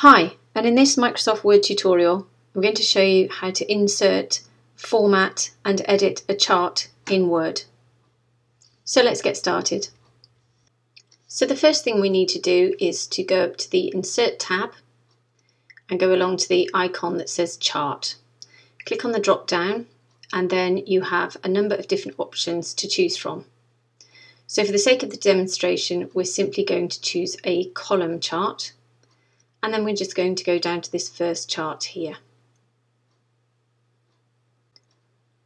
Hi, and in this Microsoft Word tutorial I'm going to show you how to insert, format and edit a chart in Word. So let's get started. So the first thing we need to do is to go up to the Insert tab and go along to the icon that says Chart. Click on the drop down and then you have a number of different options to choose from. So for the sake of the demonstration we're simply going to choose a column chart. And then we're just going to go down to this first chart here.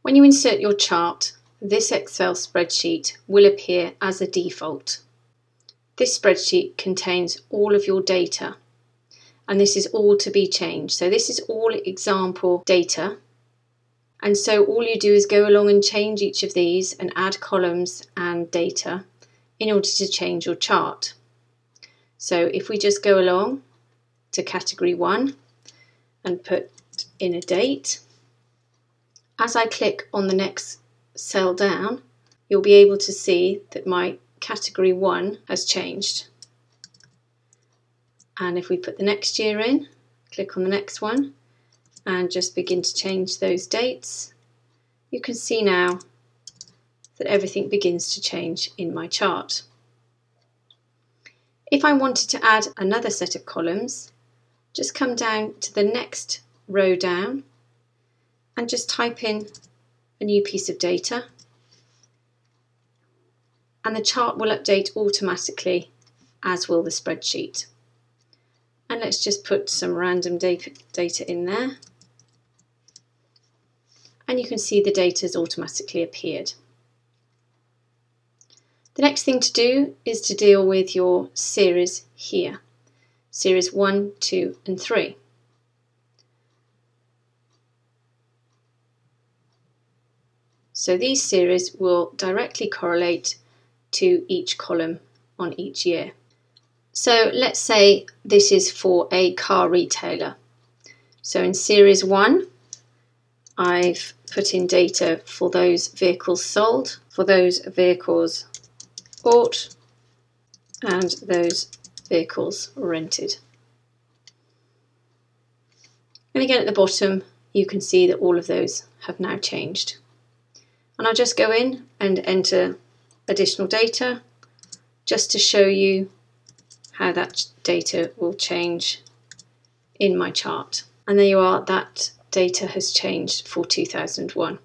When you insert your chart, this Excel spreadsheet will appear as a default. This spreadsheet contains all of your data, and this is all to be changed. So this is all example data, and so all you do is go along and change each of these and add columns and data in order to change your chart. So if we just go along to category 1 and put in a date. As I click on the next cell down, you'll be able to see that my category 1 has changed. And if we put the next year in, click on the next one and just begin to change those dates, you can see now that everything begins to change in my chart. If I wanted to add another set of columns, just come down to the next row down and just type in a new piece of data, and the chart will update automatically, as will the spreadsheet. And let's just put some random data in there, and you can see the data has automatically appeared. The next thing to do is to deal with your series here, series 1, 2 and 3. So these series will directly correlate to each column on each year. So let's say this is for a car retailer. So in series 1 I've put in data for those vehicles sold, for those vehicles bought and those vehicles rented. And again at the bottom you can see that all of those have now changed. And I'll just go in and enter additional data just to show you how that data will change in my chart. And there you are, that data has changed for 2001.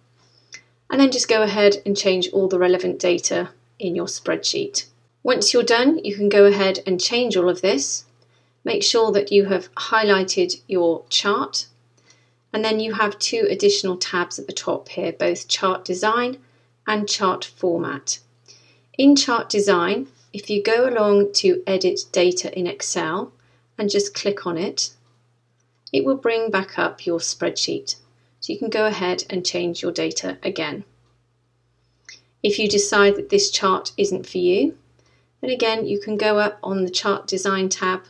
And then just go ahead and change all the relevant data in your spreadsheet. Once you're done, you can go ahead and change all of this. Make sure that you have highlighted your chart, and then you have two additional tabs at the top here, both chart design and chart format. In chart design, if you go along to edit data in Excel and just click on it, it will bring back up your spreadsheet. So you can go ahead and change your data again. If you decide that this chart isn't for you, then again you can go up on the Chart Design tab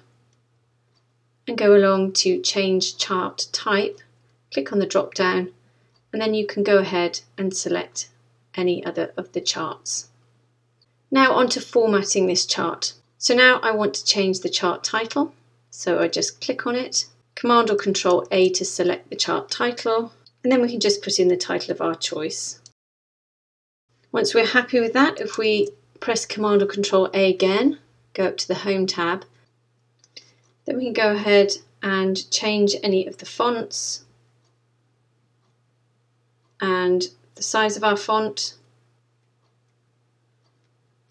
and go along to Change Chart Type, click on the drop down, and then you can go ahead and select any other of the charts. Now on to formatting this chart. So now I want to change the chart title, so I just click on it, Command or Control A to select the chart title, and then we can just put in the title of our choice. Once we're happy with that, if we press Command or Control A again, go up to the Home tab, then we can go ahead and change any of the fonts and the size of our font,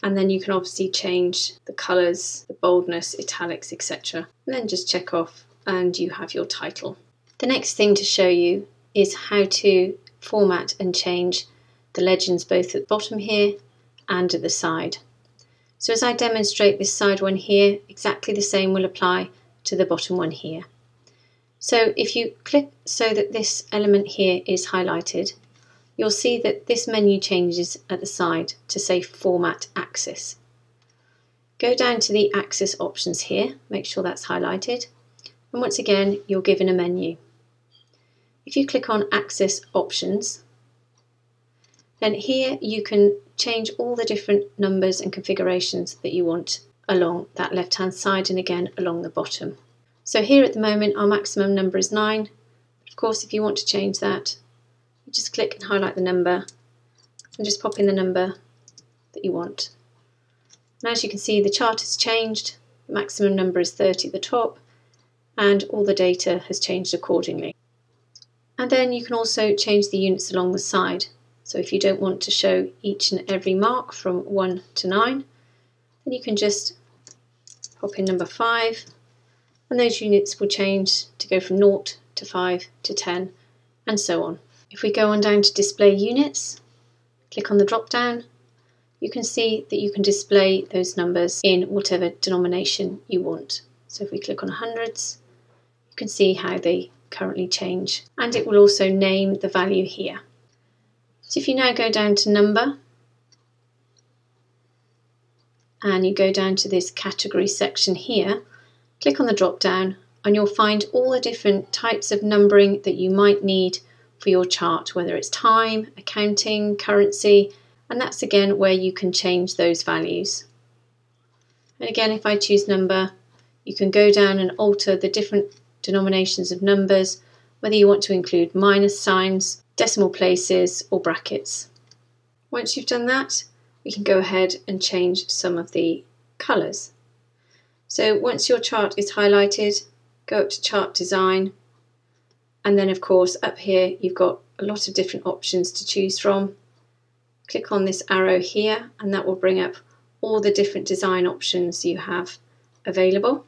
and then you can obviously change the colours, the boldness, italics, etc. And then just check off and you have your title. The next thing to show you is how to format and change the legends both at the bottom here and at the side. So as I demonstrate this side one here, exactly the same will apply to the bottom one here. So if you click so that this element here is highlighted, you'll see that this menu changes at the side to say Format Axis. Go down to the Axis options here, make sure that's highlighted, and once again you're given a menu. If you click on Axis Options, then here you can change all the different numbers and configurations that you want along that left hand side and again along the bottom. So here at the moment our maximum number is 9. Of course, if you want to change that, you just click and highlight the number and just pop in the number that you want. And as you can see, the chart has changed. The maximum number is 30 at the top, and all the data has changed accordingly. And then you can also change the units along the side. So if you don't want to show each and every mark from 1 to 9, then you can just pop in number 5, and those units will change to go from 0 to 5 to 10, and so on. If we go on down to display units, click on the drop down, you can see that you can display those numbers in whatever denomination you want. So if we click on hundreds, you can see how they currently change, and it will also name the value here. So if you now go down to number and you go down to this category section here, click on the drop down and you'll find all the different types of numbering that you might need for your chart, whether it's time, accounting, currency, and that's again where you can change those values. And again, if I choose number, you can go down and alter the different denominations of numbers, whether you want to include minus signs, decimal places or brackets. Once you've done that, we can go ahead and change some of the colours. So once your chart is highlighted, go up to chart design, and then of course up here you've got a lot of different options to choose from. Click on this arrow here and that will bring up all the different design options you have available.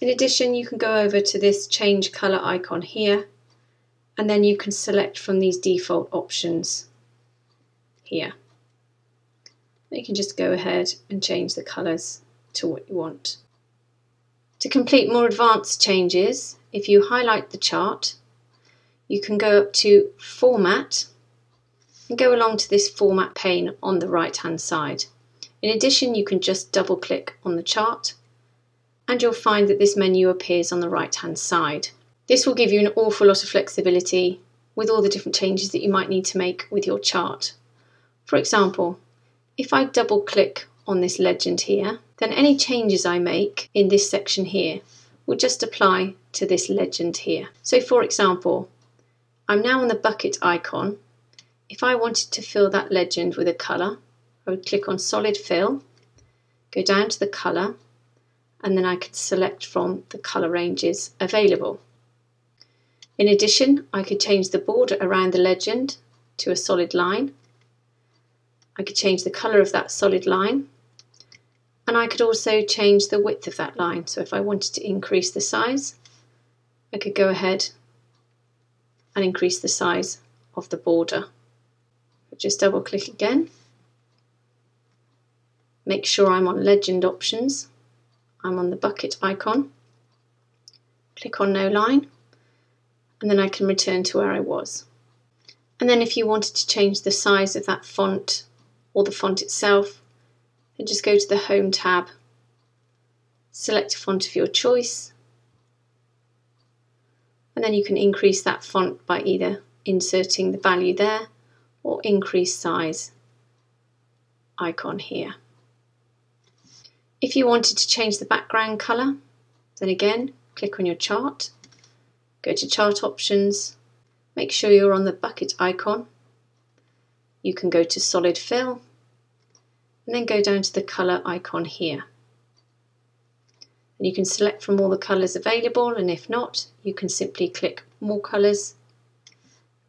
In addition, you can go over to this change colour icon here, and then you can select from these default options here. You can just go ahead and change the colours to what you want. To complete more advanced changes, if you highlight the chart, you can go up to Format and go along to this Format pane on the right hand side. In addition, you can just double click on the chart and you'll find that this menu appears on the right hand side. This will give you an awful lot of flexibility with all the different changes that you might need to make with your chart. For example, if I double click on this legend here, then any changes I make in this section here will just apply to this legend here. So for example, I'm now on the bucket icon. If I wanted to fill that legend with a colour, I would click on solid fill, go down to the colour, and then I could select from the colour ranges available. In addition, I could change the border around the legend to a solid line. I could change the colour of that solid line, and I could also change the width of that line. So if I wanted to increase the size, I could go ahead and increase the size of the border. Just double click again. Make sure I'm on legend options. I'm on the bucket icon, click on no line, and then I can return to where I was. And then if you wanted to change the size of that font or the font itself, then just go to the Home tab, select a font of your choice, and then you can increase that font by either inserting the value there or increase size icon here. If you wanted to change the background colour, then again click on your chart, go to chart options, make sure you're on the bucket icon, you can go to solid fill and then go down to the colour icon here. And you can select from all the colours available, and if not, you can simply click more colours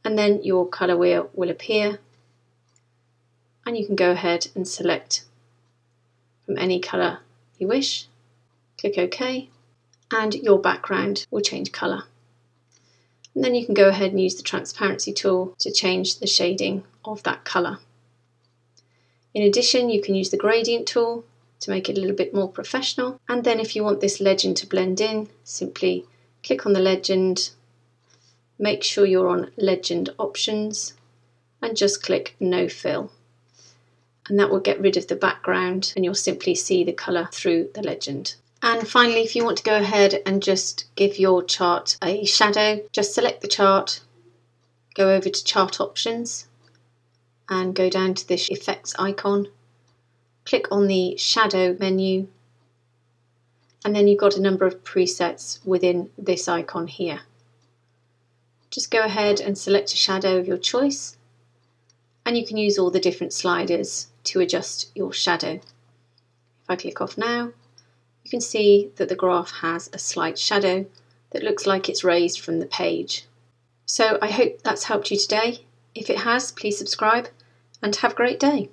and then your colour wheel will appear and you can go ahead and select from any colour you wish, click OK, and your background will change colour. And then you can go ahead and use the transparency tool to change the shading of that colour. In addition, you can use the gradient tool to make it a little bit more professional, and then if you want this legend to blend in, simply click on the legend, make sure you're on legend options, and just click no fill. And that will get rid of the background and you'll simply see the colour through the legend. And finally, if you want to go ahead and just give your chart a shadow, just select the chart, go over to chart options and go down to this effects icon, click on the shadow menu and then you've got a number of presets within this icon here. Just go ahead and select a shadow of your choice, and you can use all the different sliders to adjust your shadow. If I click off now, you can see that the graph has a slight shadow that looks like it's raised from the page. So I hope that's helped you today. If it has, please subscribe and have a great day.